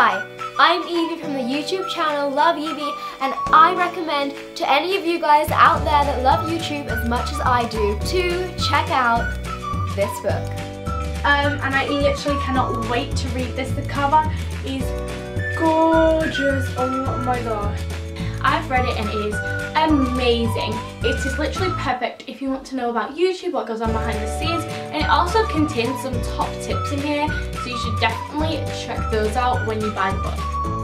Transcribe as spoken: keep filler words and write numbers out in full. Hi, I'm Evie from the YouTube channel Love Evie, and I recommend to any of you guys out there that love YouTube as much as I do to check out this book. Um, and I literally cannot wait to read this. The cover is gorgeous, oh my gosh. I've read it and it is amazing. It is literally perfect if you want to know about YouTube, what goes on behind the scenes, and it also contains some top tips in here, so you should definitely check those out when you buy the book.